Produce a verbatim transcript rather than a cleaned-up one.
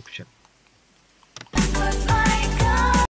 description.